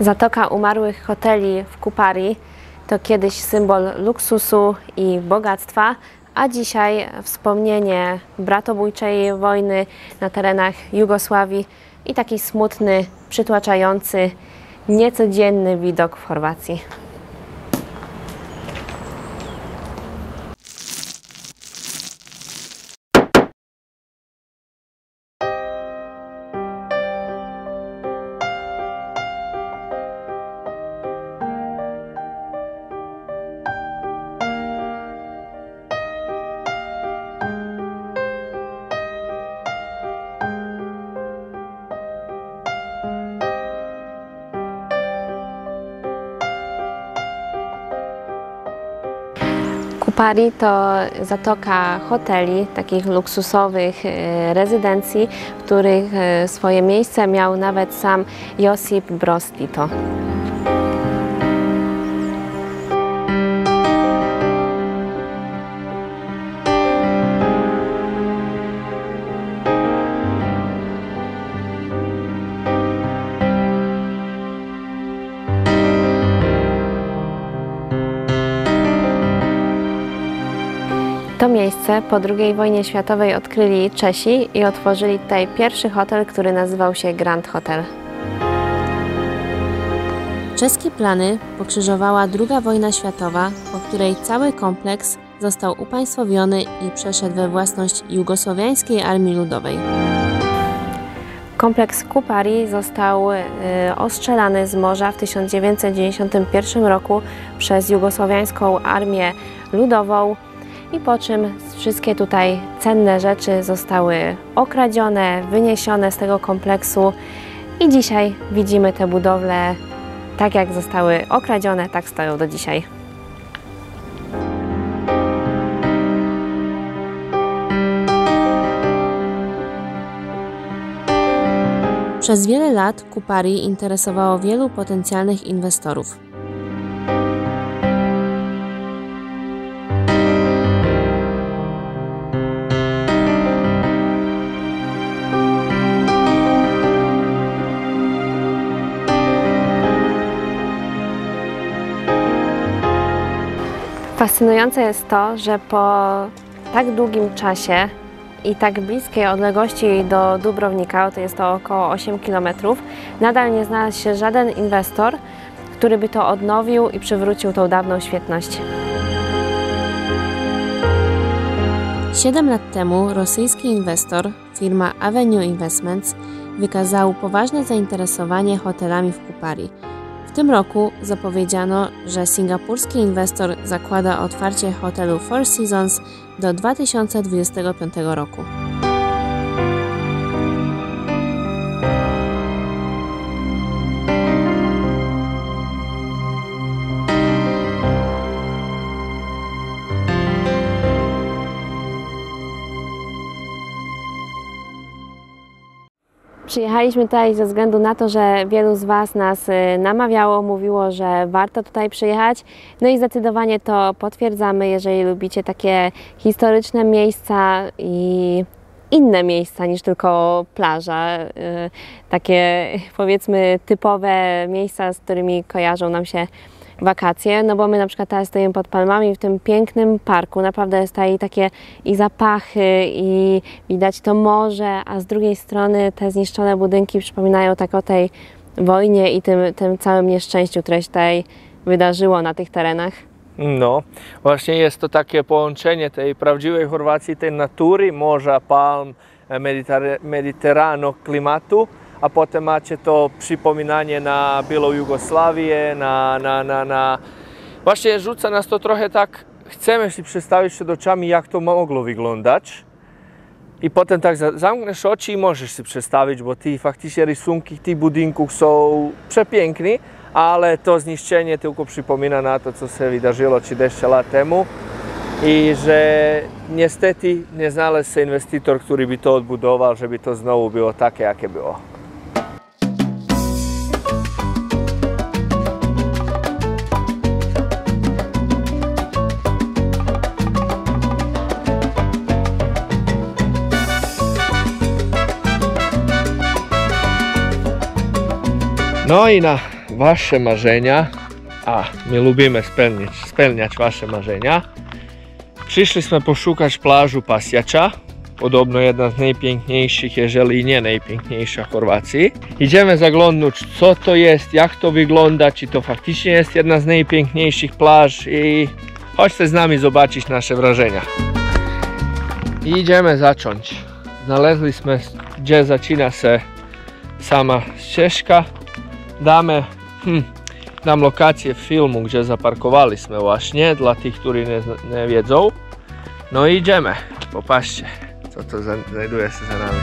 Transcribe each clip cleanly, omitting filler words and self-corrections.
Zatoka umarłych hoteli w Kupari to kiedyś symbol luksusu i bogactwa, a dzisiaj wspomnienie bratobójczej wojny na terenach Jugosławii i taki smutny, przytłaczający, niecodzienny widok w Chorwacji. Kupari to zatoka hoteli, takich luksusowych rezydencji, w których swoje miejsce miał nawet sam Josip Broz Tito. To miejsce po II wojnie światowej odkryli Czesi i otworzyli tutaj pierwszy hotel, który nazywał się Grand Hotel. Czeskie plany pokrzyżowała II wojna światowa, po której cały kompleks został upaństwowiony i przeszedł we własność Jugosłowiańskiej Armii Ludowej. Kompleks Kupari został ostrzelany z morza w 1991 roku przez Jugosłowiańską Armię Ludową, i po czym wszystkie tutaj cenne rzeczy zostały okradzione, wyniesione z tego kompleksu i dzisiaj widzimy te budowle tak jak zostały okradzione, tak stoją do dzisiaj. Przez wiele lat Kupari interesowało wielu potencjalnych inwestorów. Fascynujące jest to, że po tak długim czasie i tak bliskiej odległości do Dubrownika, to jest to około 8 km, nadal nie znalazł się żaden inwestor, który by to odnowił i przywrócił tą dawną świetność. 7 lat temu rosyjski inwestor, firma Avenue Investments, wykazał poważne zainteresowanie hotelami w Kupari. W tym roku zapowiedziano, że singapurski inwestor zakłada otwarcie hotelu Four Seasons do 2025 roku. Przyjechaliśmy tutaj ze względu na to, że wielu z Was nas namawiało, mówiło, że warto tutaj przyjechać. No i zdecydowanie to potwierdzamy, jeżeli lubicie takie historyczne miejsca i inne miejsca niż tylko plaża. Takie powiedzmy typowe miejsca, z którymi kojarzą nam się wakacje, no bo my na przykład teraz stoimy pod palmami w tym pięknym parku, naprawdę jest tutaj takie i zapachy i widać to morze, a z drugiej strony te zniszczone budynki przypominają tak o tej wojnie i tym całym nieszczęściu, które się tutaj wydarzyło na tych terenach. No, właśnie jest to takie połączenie tej prawdziwej Chorwacji, tej natury, morza, palm, mediterranu, klimatu, a potem macie to przypominanie na było Jugosławię, Właśnie rzuca nas to trochę tak, chcemy się przedstawić przed oczami, jak to mogło wyglądać. I potem tak zamkniesz oczy i możesz się przedstawić, bo te faktycznie rysunki tych budynków są przepiękne, ale to zniszczenie tylko przypomina na to, co się wydarzyło 30 lat temu. I że niestety nie znalazł się inwestor, który by to odbudował, żeby to znowu było takie, jakie było. No i na wasze marzenia, a my lubimy spełniać wasze marzenia. Przyszliśmy poszukać plażu Pasjača, podobno jedna z najpiękniejszych, jeżeli nie najpiękniejsza w Chorwacji. Idziemy zaglądnąć, co to jest, jak to wygląda, czy to faktycznie jest jedna z najpiękniejszych plaż i chodźcie z nami zobaczyć nasze wrażenia. I idziemy zacząć. Znaleźliśmy, gdzie zaczyna się sama ścieżka. Dam lokację filmu, gdzie zaparkowaliśmy właśnie, dla tych, którzy nie wiedzą. No i idziemy, popatrzcie, co to znajduje się za nami.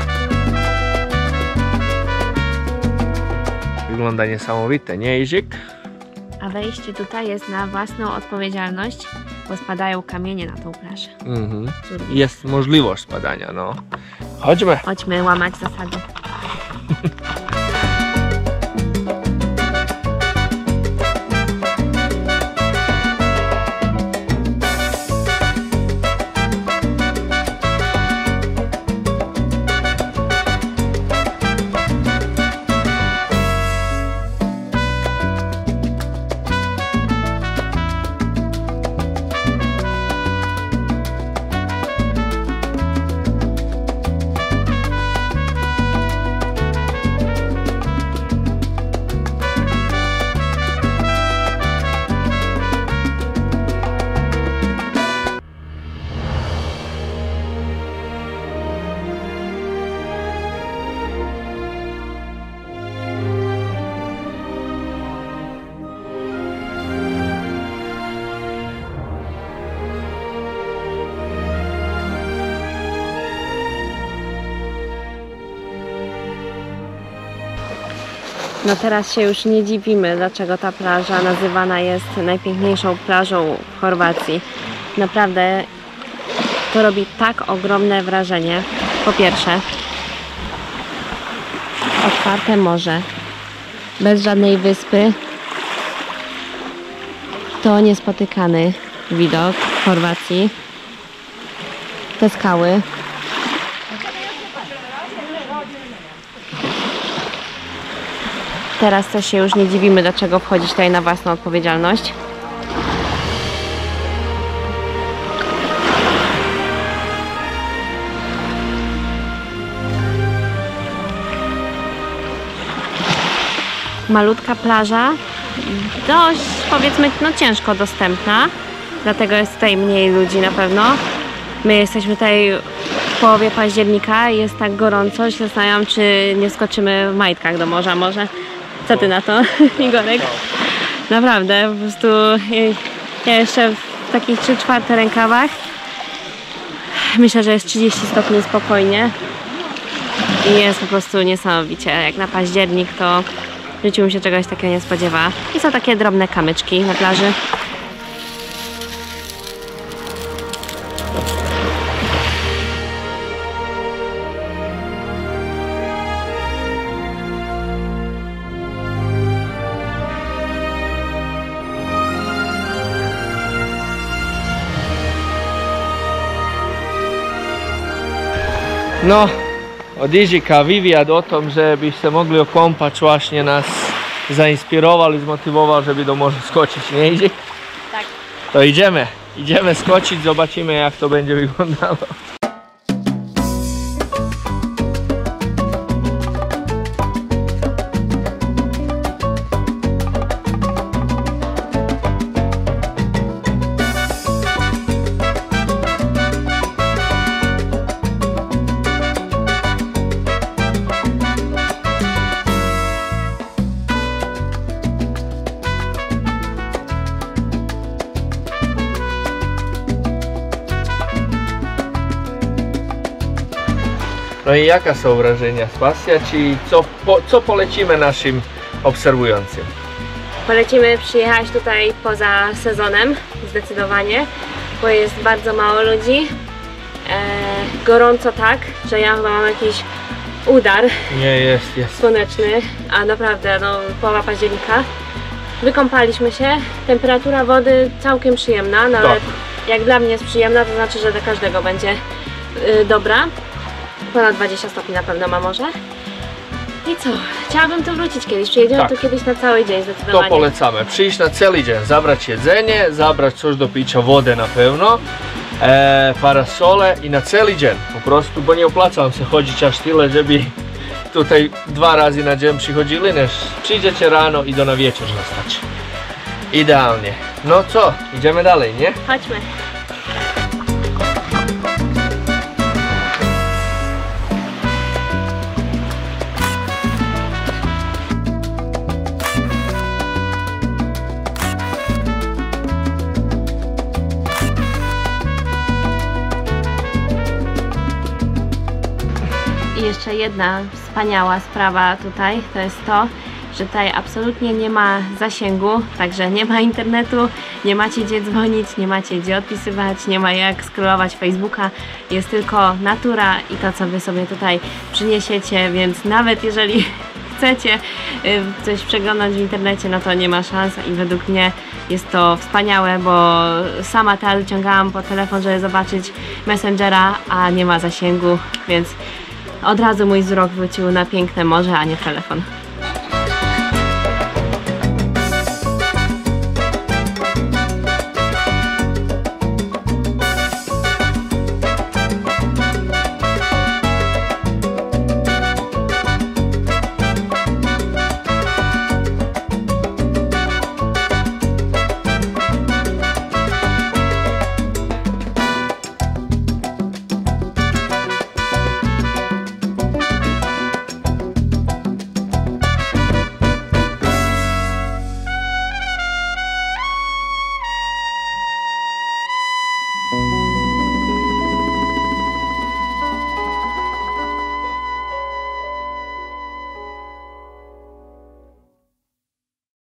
Wygląda niesamowite, nie Iżyk? A wejście tutaj jest na własną odpowiedzialność, bo spadają kamienie na tą plażę. Jest możliwość spadania, no. Chodźmy. Chodźmy łamać zasady. No teraz się już nie dziwimy, dlaczego ta plaża nazywana jest najpiękniejszą plażą w Chorwacji. Naprawdę to robi tak ogromne wrażenie. Po pierwsze, otwarte morze, bez żadnej wyspy. To niespotykany widok w Chorwacji. Te skały. Teraz też się już nie dziwimy, dlaczego wchodzić tutaj na własną odpowiedzialność. Malutka plaża, dość powiedzmy no, ciężko dostępna, dlatego jest tutaj mniej ludzi na pewno. My jesteśmy tutaj w połowie października, jest tak gorąco, się zastanawiam, czy nie skoczymy w majtkach do morza może. Co ty na to, Igorek? Naprawdę, po prostu ja jeszcze w takich 3/4 rękawach. Myślę, że jest 30 stopni spokojnie. I jest po prostu niesamowicie. Jak na październik, to w życiu mi się czegoś takiego nie spodziewa. I są takie drobne kamyczki na plaży. No, od Iżyka wywiad o tom, że by się mogli okąpać właśnie nas zainspirował i zmotywował, żeby do morza skoczyć, nie Iżyk? Tak. To idziemy, idziemy skoczyć, zobaczymy jak to będzie wyglądało. No i jakie są wrażenia z Pasjača i co polecimy naszym obserwującym? Polecimy przyjechać tutaj poza sezonem, zdecydowanie, bo jest bardzo mało ludzi. Gorąco tak, że ja chyba mam jakiś udar słoneczny, a naprawdę no, połowa października. Wykąpaliśmy się, temperatura wody całkiem przyjemna, nawet jak dla mnie jest przyjemna, to znaczy, że dla każdego będzie dobra. Ponad 20 stopni na pewno ma morze. I co? Chciałabym tu wrócić kiedyś. Przyjedziemy tu kiedyś na cały dzień zdecydowanie. To polecamy. Przyjść na cały dzień, zabrać jedzenie, zabrać coś do picia, wodę na pewno, parasole i na cały dzień. Po prostu, bo nie opłaca nam się chodzić aż tyle, żeby tutaj dwa razy na dzień przychodzili, niż przyjdziecie rano i do na wieczór zostać. Idealnie. No co? Idziemy dalej, nie? Chodźmy. I jeszcze jedna wspaniała sprawa tutaj, to jest to, że tutaj absolutnie nie ma zasięgu, także nie ma internetu, nie macie gdzie dzwonić, nie macie gdzie odpisywać, nie ma jak scrollować Facebooka, jest tylko natura i to, co wy sobie tutaj przyniesiecie, więc nawet jeżeli chcecie coś przeglądać w internecie, no to nie ma szans i według mnie jest to wspaniałe, bo sama teraz ciągałam po telefon, żeby zobaczyć Messengera, a nie ma zasięgu, więc od razu mój wzrok wrócił na piękne morze, a nie telefon.